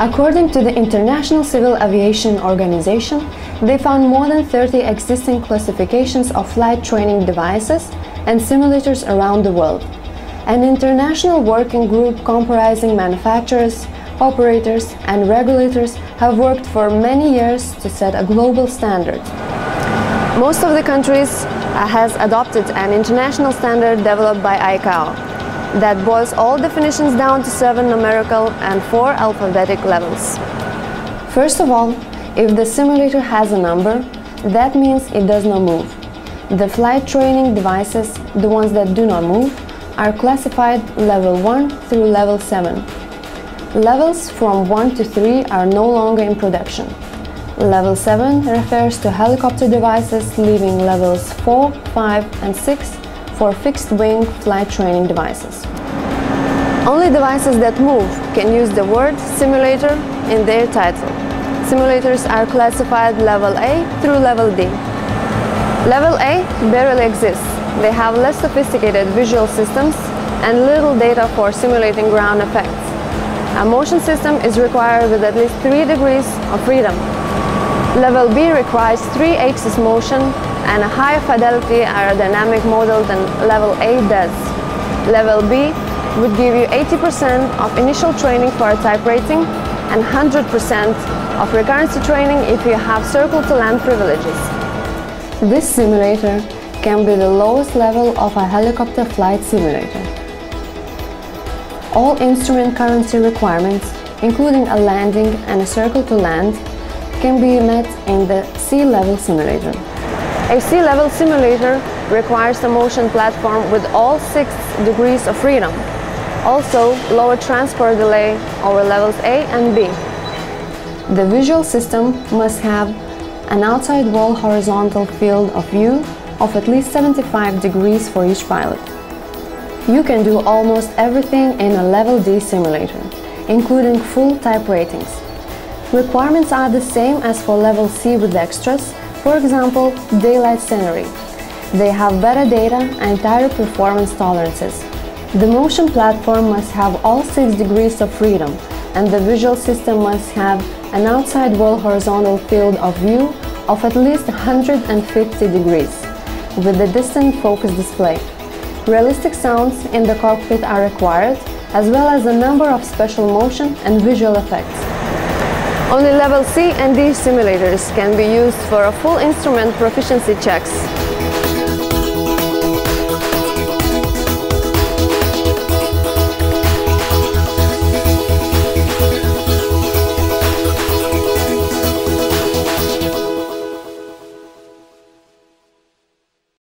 According to the International Civil Aviation Organization, they found more than 30 existing classifications of flight training devices and simulators around the world. An international working group comprising manufacturers, operators and regulators have worked for many years to set a global standard. Most of the countries has adopted an international standard developed by ICAO that boils all definitions down to 7 numerical and 4 alphabetic levels. First of all, if the simulator has a number, that means it does not move. The flight training devices, the ones that do not move, are classified level 1 through level 7. Levels from 1 to 3 are no longer in production. Level 7 refers to helicopter devices, leaving levels 4, 5 and 6 for fixed-wing flight training devices. Only devices that move can use the word simulator in their title. Simulators are classified level A through level D. Level A barely exists. They have less sophisticated visual systems and little data for simulating ground effects. A motion system is required with at least 3 degrees of freedom. Level B requires 3-axis motion and a higher fidelity aerodynamic model than level A does. Level B would give you 80% of initial training for a type rating and 100% of recurrency training if you have circle-to-land privileges. This simulator can be the lowest level of a helicopter flight simulator. All instrument currency requirements, including a landing and a circle-to-land, can be met in the C-level simulator. A C-level simulator requires a motion platform with all 6 degrees of freedom, also lower transport delay over levels A and B. The visual system must have an outside wall horizontal field of view of at least 75 degrees for each pilot. You can do almost everything in a level D simulator, including full type ratings. Requirements are the same as for level C with extras, for example, daylight scenery. They have better data and tighter performance tolerances. The motion platform must have all 6 degrees of freedom, and the visual system must have an outside wall horizontal field of view of at least 150 degrees, with a distant focus display. Realistic sounds in the cockpit are required, as well as a number of special motion and visual effects. Only level C and D simulators can be used for a full instrument proficiency checks.